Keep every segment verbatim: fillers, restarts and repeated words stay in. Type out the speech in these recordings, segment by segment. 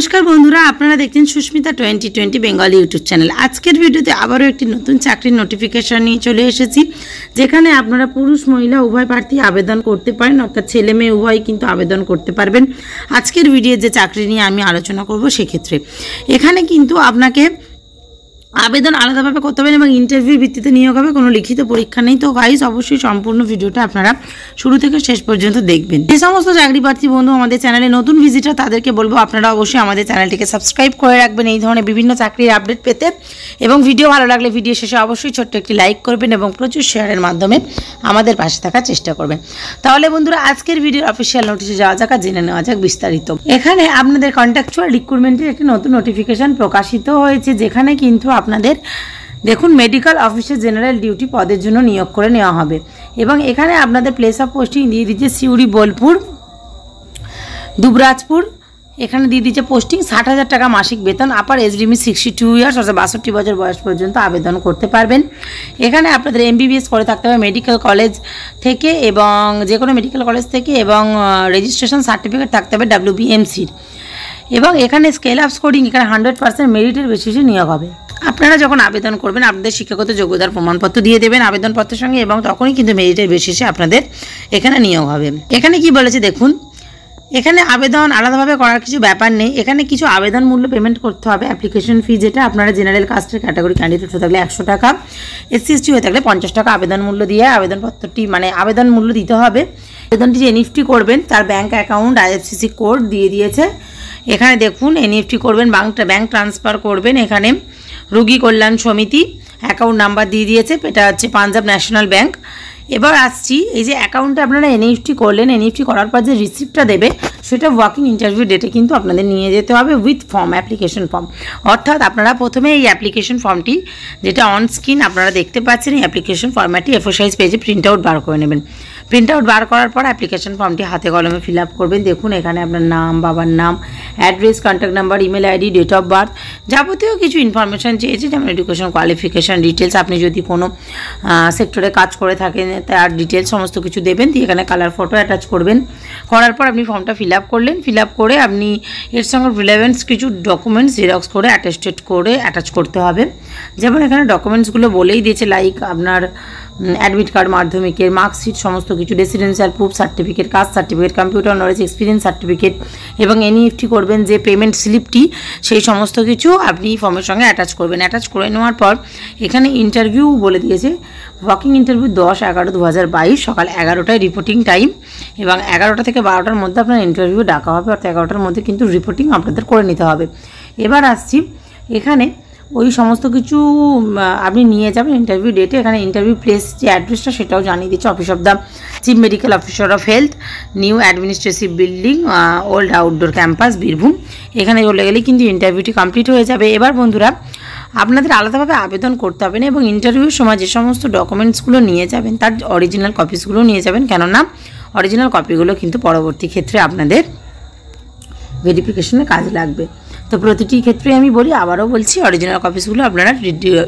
নমস্কার বন্ধুরা, আপনারা দেখছেন Sushmita twenty twenty Bengali YouTube channel. আজকের ভিডিওতে আবারও একটি নতুন চাকরির নোটিফিকেশন নিয়ে চলে এসেছি, যেখানে আপনারা পুরুষ মহিলা উভয় প্রার্থী আবেদন করতে পারেন, অর্থাৎ ছেলে মেয়ে উভয় কিন্তু আবেদন করতে পারবেন। আজকের ভিডিও যে চাকরি নিয়ে আমি আলোচনা করব, সেক্ষেত্রে এখানে কিন্তু আপনাকে আবেদন আলাদাভাবে করতে হবে এবং ইন্টারভিউ ভিত্তিতে নিয়োগ হবে, কোনো লিখিত পরীক্ষা নেই। তো গাইস, অবশ্যই সম্পূর্ণ ভিডিওটা আপনারা শুরু থেকে শেষ পর্যন্ত দেখবেন। যে সমস্ত চাকরি প্রার্থী বন্ধু আমাদের চ্যানেলে নতুন ভিজিটার, তাদেরকে বলবো আপনারা অবশ্যই আমাদের চ্যানেলটিকে সাবস্ক্রাইব করে রাখবেন এই ধরনের বিভিন্ন চাকরির আপডেট পেতে, এবং ভিডিও ভালো লাগলে ভিডিও শেষে অবশ্যই ছোট্ট একটি লাইক করবেন এবং প্রচুর শেয়ারের মাধ্যমে আমাদের পাশে থাকার চেষ্টা করবেন। তাহলে বন্ধুরা, আজকের ভিডিওর অফিসিয়াল নোটিশে যাওয়া যাক, জেনে নেওয়া যাক বিস্তারিত। এখানে আপনাদের কন্ট্রাকচুয়াল রিক্রুটমেন্টের একটি নতুন নোটিফিকেশন প্রকাশিত হয়েছে, যেখানে কিন্তু আপনাদের দেখুন মেডিকেল অফিসে জেনারেল ডিউটি পদের জন্য নিয়োগ করে নেওয়া হবে, এবং এখানে আপনাদের প্লেস অফ পোস্টিং দিয়ে দিচ্ছে সিউড়ি, বোলপুর, দুবরাজপুর। এখানে দিয়ে দিচ্ছে পোস্টিং ষাট হাজার টাকা মাসিক বেতন, upper age limit sixty two years অর্থাৎ বাষট্টি বছর বয়স পর্যন্ত আবেদন করতে পারবেন। এখানে আপনাদের এমবিবিএস করে থাকতে হবে মেডিকেল কলেজ থেকে, এবং যে কোনো মেডিকেল কলেজ থেকে, এবং রেজিস্ট্রেশন সার্টিফিকেট থাকতে হবে ডাব্লিউবিএমসির, এবং এখানে স্কেল আপ স্কোরিং এখানে হান্ড্রেড পার্সেন্ট মেরিটের বেসিসে নিয়োগ হবে। আপনারা যখন আবেদন করবেন আপনাদের শিক্ষাগত যোগ্যতার প্রমাণপত্র দিয়ে দেবেন আবেদনপত্রের সঙ্গে, এবং তখনই কিন্তু মেরিটের বেসিসে আপনাদের এখানে নিয়োগ হবে। এখানে কি বলেছে দেখুন, এখানে আবেদন আলাদাভাবে করার কিছু ব্যাপার নেই। এখানে কিছু আবেদন মূল্য পেমেন্ট করতে হবে, অ্যাপ্লিকেশন ফি যেটা আপনারা জেনারেল কাস্টের ক্যাটাগরি ক্যান্ডিডেট হয়ে থাকলে একশো টাকা, এসসি এসটি হয়ে থাকলে পঞ্চাশ টাকা আবেদন মূল্য দিয়ে আবেদনপত্রটি মানে আবেদন মূল্য দিতে হবে। আবেদনটি যে এনইএফটি করবেন তার ব্যাঙ্ক অ্যাকাউন্ট আইএফসিসি কোড দিয়ে দিয়েছে। এখানে দেখুন এনইএফটি করবেন, ব্যাঙ্ক ট্রান্সফার করবেন, এখানে রোগী কল্যাণ সমিতি অ্যাকাউন্ট নাম্বার দিয়ে দিয়েছে, এটা হচ্ছে পাঞ্জাব ন্যাশনাল ব্যাঙ্ক। এবার আসছি, এই যে অ্যাকাউন্টে আপনারা এনইএফটি করলেন, এনইএফটি করার পর যে রিসিপ্টটা দেবে সেটা ওয়াকিং ইন্টারভিউ ডেটে কিন্তু আপনাদের নিয়ে যেতে হবে উইথ ফর্ম, অ্যাপ্লিকেশন ফর্ম। অর্থাৎ আপনারা প্রথমে এই অ্যাপ্লিকেশন ফর্মটি যেটা অন স্ক্রিন আপনারা দেখতে পাচ্ছেন, এই অ্যাপ্লিকেশন ফর্মটি এফোর সাইজ পেজে প্রিন্ট আউট বার করে নেবেন। প্রিন্ট আউট বার করার পর অ্যাপ্লিকেশন ফর্মটি হাতে কলমে ফিল আপ করবেন। দেখুন এখানে আপনার নাম, বাবার নাম, address, contact number, email ID, date of birth, যাবতীয় কিছু ইনফরমেশান চেয়েছে, যেমন এডুকেশন, কোয়ালিফিকেশান ডিটেলস, আপনি যদি কোনো সেক্টরে কাজ করে থাকেন তার ডিটেলস সমস্ত কিছু দেবেন। দিয়ে এখানে কালার ফটো অ্যাটাচ করবেন, করার পর আপনি ফর্মটা ফিল আপ করলেন, ফিল আপ করে আপনি এর সঙ্গে রিলেভেন্স কিছু ডকুমেন্টস জেরক্স করে অ্যাটেস্টেড করে অ্যাটাচ করতে হবে। যেমন এখানে ডকুমেন্টসগুলো বলেই দিয়েছে, লাইক আপনার অ্যাডমিট কার্ড, মাধ্যমিকের মার্কশিট, সমস্ত কিছু residential proof certificate, caste certificate, computer knowledge, experience certificate, এবং এনইএফটি করবেন যে পেমেন্ট স্লিপটি, সেই সমস্ত কিছু আপনি ফর্মের সঙ্গে অ্যাটাচ করবেন। অ্যাটাচ করে নেওয়ার পর এখানে ইন্টারভিউ বলে দিয়েছে ওয়াকিং ইন্টারভিউ দশ এগারো দু হাজার বাইশ সকাল এগারোটায় রিপোর্টিং টাইম, এবং এগারোটা থেকে বারোটার মধ্যে আপনার ইন্টারভিউ ডাকা হবে, অর্থাৎ এগারোটার মধ্যে কিন্তু রিপোর্টিং আপনাদের করে নিতে হবে। এবার আসছি, এখানে ওই সমস্ত কিছু আপনি নিয়ে যাবেন ইন্টারভিউ ডেটে। এখানে ইন্টারভিউ প্লেস যে অ্যাড্রেসটা সেটাও জানিয়ে দিচ্ছে, office of the chief medical officer of health, new administrative building, old outdoor campus, Birbhum. এখানে চলে গেলে কিন্তু ইন্টারভিউটি কমপ্লিট হয়ে যাবে। এবার বন্ধুরা, আপনাদের আলাদাভাবে আবেদন করতে হবে না, এবং ইন্টারভিউর সময় যে সমস্ত ডকুমেন্টসগুলো নিয়ে যাবেন তার অরিজিনাল কপিসগুলো নিয়ে যাবেন, কেননা অরিজিনাল কপিগুলো কিন্তু পরবর্তী ক্ষেত্রে আপনাদের ভেরিফিকেশনে কাজে লাগবে। তো প্রতিটি ক্ষেত্রে আমি বলি, আবারও বলছি, অরিজিনাল কপিসগুলো আপনারা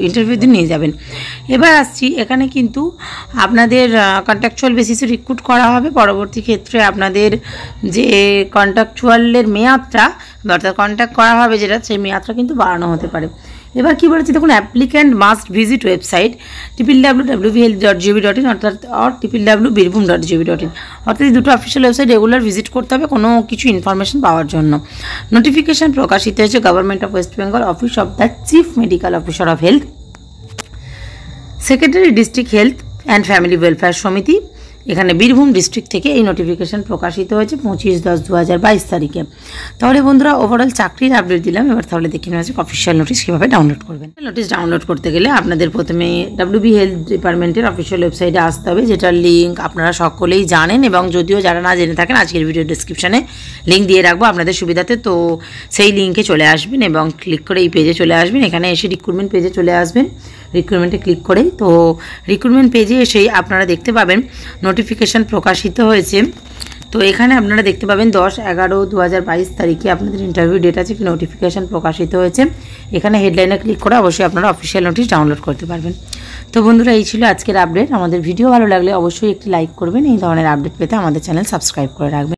ইন্টারভিউতে নিয়ে যাবেন। এবার আসছি, এখানে কিন্তু আপনাদের কন্ট্রাকচুয়াল বেসিসে রিক্রুট করা হবে। পরবর্তী ক্ষেত্রে আপনাদের যে কন্ট্রাকচুয়ালের মেয়াদটা অর্থাৎ কন্ট্রাক্ট করা হবে যেটা, সেই মেয়াদটা কিন্তু বাড়ানো হতে পারে। এবার কী বলেছি দেখুন, applicant must visit website triple W W B health dot GB dot in অর্থাৎ or triple W Birbhum dot GB dot in অর্থাৎ এই দুটো অফিসিয়াল ওয়েবসাইট রেগুলার ভিজিট করতে হবে কোনো কিছু ইনফরমেশন পাওয়ার জন্য। নোটিফিকেশান প্রকাশিত হয়েছে government of West Bengal, office of the chief medical officer of health, secretary district health and family welfare সমিতি, এখানে বীরভূম ডিস্ট্রিক্ট থেকে এই নোটিফিকেশান প্রকাশিত হয়েছে পঁচিশ দশ দু হাজার বাইশ তারিখে। তাহলে বন্ধুরা, ওভারঅল চাকরির আপডেট দিলাম। এবার তাহলে দেখে নেওয়া হচ্ছে অফিসিয়াল নোটিশ কীভাবে ডাউনলোড করবেন। নোটিশ ডাউনলোড করতে গেলে আপনাদের প্রথমে ডাব্লিউবি হেলথ ডিপার্টমেন্টের অফিসিয়াল ওয়েবসাইটে আসতে হবে, যেটার লিঙ্ক আপনারা সকলেই জানেন, এবং যদিও যারা না জেনে থাকেন আজকের ভিডিও ডিসক্রিপশানে লিঙ্ক দিয়ে রাখবো আপনাদের সুবিধাতে। তো সেই লিঙ্কে চলে আসবেন এবং ক্লিক করে এই পেজে চলে আসবেন। এখানে এসে রিক্রুটমেন্ট পেজে চলে আসবেন, রিক্রুটমেন্টে ক্লিক করেই তো রিক্রুটমেন্ট পেজে এসেই আপনারা দেখতে পাবেন নোটিফিকেশান প্রকাশিত হয়েছে। তো এখানে আপনারা দেখতে পাবেন দশ এগারো দু হাজার বাইশ তারিখে আপনাদের ইন্টারভিউ ডেট আছে, একটি নোটিফিকেশান প্রকাশিত হয়েছে। এখানে হেডলাইনে ক্লিক করে অবশ্যই আপনারা অফিসিয়াল নোটিশ ডাউনলোড করতে পারবেন। তো বন্ধুরা, এই ছিল আজকের আপডেট। আমাদের ভিডিও ভালো লাগলে অবশ্যই একটি লাইক করবেন, এই ধরনের আপডেট পেতে আমাদের চ্যানেল সাবস্ক্রাইব করে রাখবেন।